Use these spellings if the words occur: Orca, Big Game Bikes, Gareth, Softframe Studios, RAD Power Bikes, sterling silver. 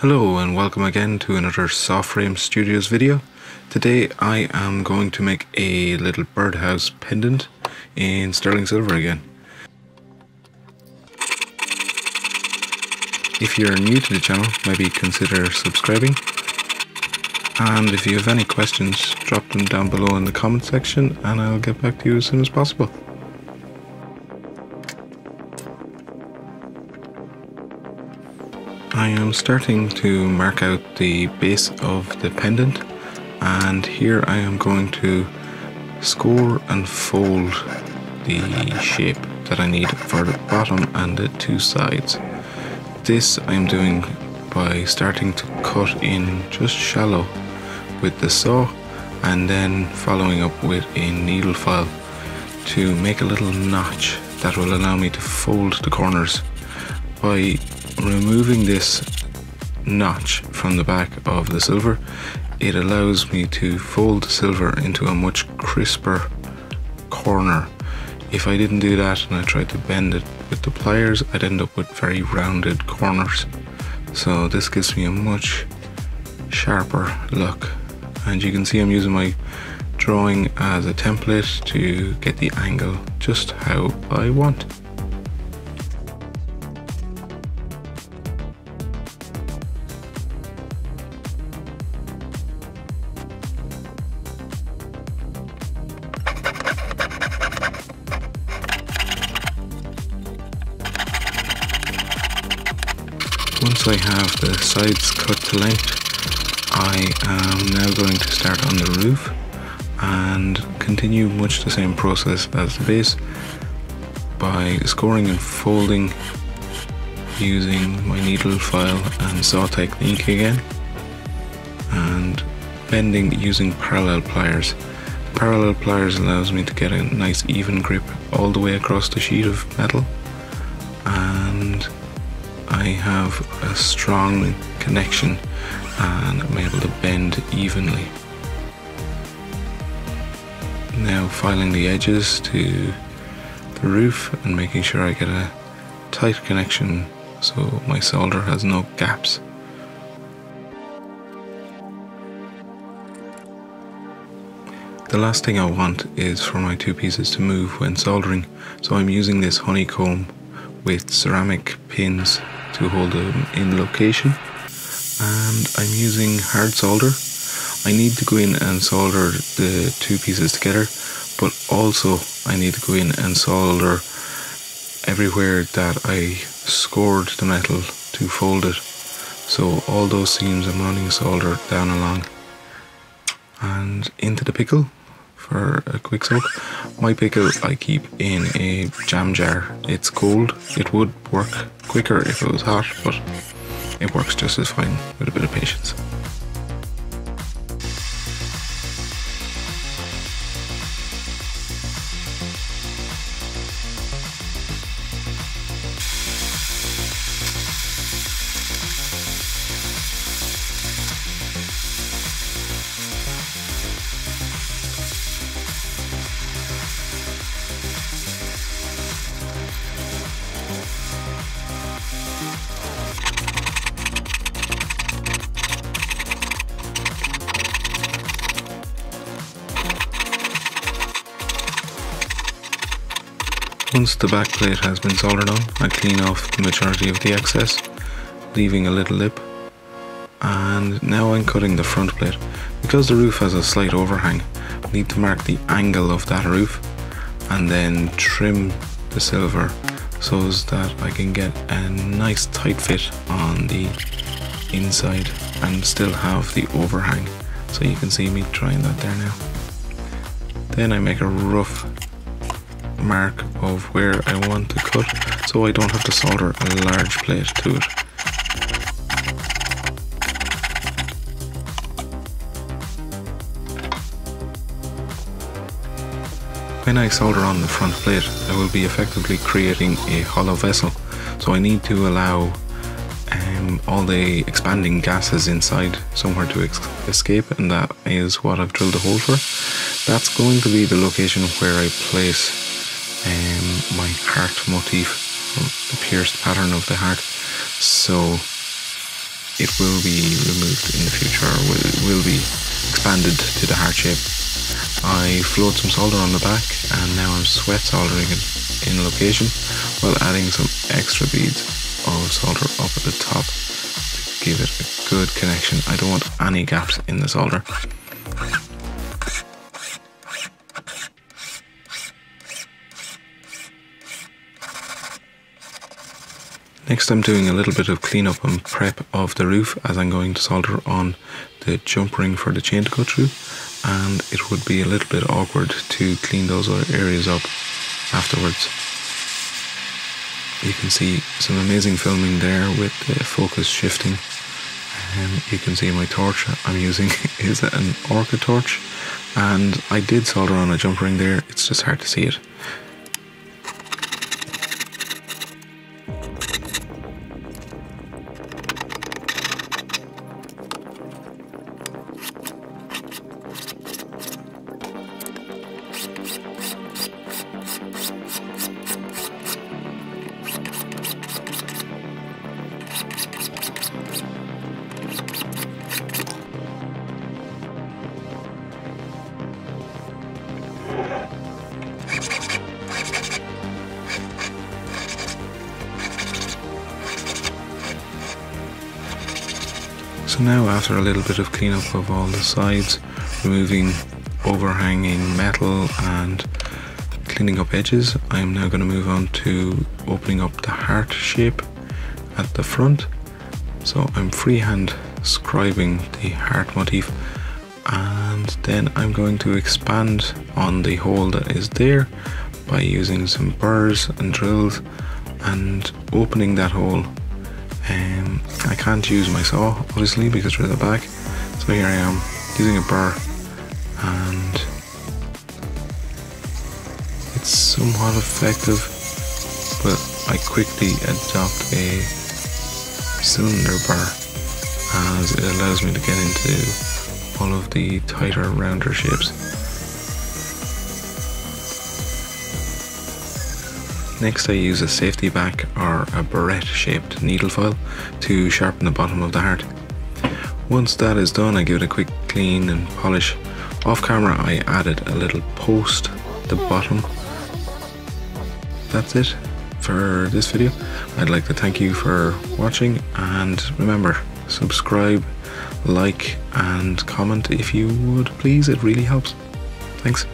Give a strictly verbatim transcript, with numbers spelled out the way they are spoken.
Hello and welcome again to another Softframe Studios video. Today I am going to make a little birdhouse pendant in sterling silver again. If you're new to the channel, maybe consider subscribing. And if you have any questions, drop them down below in the comment section and I'll get back to you as soon as possible. I am starting to mark out the base of the pendant, and here I am going to score and fold the shape that I need for the bottom and the two sides. This I am doing by starting to cut in just shallow with the saw and then following up with a needle file to make a little notch that will allow me to fold the corners. By removing this notch from the back of the silver, it allows me to fold the silver into a much crisper corner. If I didn't do that and I tried to bend it with the pliers, I'd end up with very rounded corners. So this gives me a much sharper look, and you can see I'm using my drawing as a template to get the angle just how I want. Once I have the sides cut to length, I am now going to start on the roof and continue much the same process as the base by scoring and folding using my needle file and saw technique again, and bending using parallel pliers. The parallel pliers allows me to get a nice even grip all the way across the sheet of metal, and I have a strong connection and I'm able to bend evenly. Now filing the edges to the roof and making sure I get a tight connection so my solder has no gaps. The last thing I want is for my two pieces to move when soldering, so I'm using this honeycomb with ceramic pins to hold them in location, and I'm using hard solder. I need to go in and solder the two pieces together, but also I need to go in and solder everywhere that I scored the metal to fold it. So all those seams I'm running solder down along and into the pickle. For a quick soak, my pickle I keep in a jam jar. It's cold. It would work quicker if it was hot, but it works just as fine with a bit of patience. Once the back plate has been soldered on, I clean off the majority of the excess, leaving a little lip. And now I'm cutting the front plate. Because the roof has a slight overhang, I need to mark the angle of that roof and then trim the silver so that I can get a nice tight fit on the inside and still have the overhang. So you can see me trying that there now. Then I make a rough mark of where I want to cut so I don't have to solder a large plate to it. When I solder on the front plate, I will be effectively creating a hollow vessel, so I need to allow um, all the expanding gases inside somewhere to escape, and that is what I've drilled a hole for. That's going to be the location where I place Um, my heart motif, the pierced pattern of the heart. So it will be removed in the future, will, will be expanded to the heart shape. I flowed some solder on the back, and now I'm sweat soldering it in location while adding some extra beads of solder up at the top to give it a good connection. I don't want any gaps in the solder. Next, I'm doing a little bit of cleanup and prep of the roof, as I'm going to solder on the jump ring for the chain to go through, and it would be a little bit awkward to clean those other areas up afterwards. You can see some amazing filming there with the focus shifting. Um, you can see my torch I'm using is an Orca torch, and I did solder on a jump ring there, it's just hard to see it. So now, after a little bit of cleanup of all the sides, removing overhanging metal and cleaning up edges, I'm now going to move on to opening up the heart shape at the front. So I'm freehand scribing the heart motif, and then I'm going to expand on the hole that is there by using some burrs and drills and opening that hole. Um, I can't use my saw, obviously, because they're at the back, so here I am using a burr, and it's somewhat effective, but I quickly adopt a cylinder burr as it allows me to get into all of the tighter, rounder shapes. Next, I use a safety back or a barrette shaped needle file to sharpen the bottom of the heart. Once that is done, I give it a quick clean and polish. Off camera, I added a little post at the bottom. That's it for this video. I'd like to thank you for watching, and remember, subscribe, like and comment if you would please, it really helps. Thanks.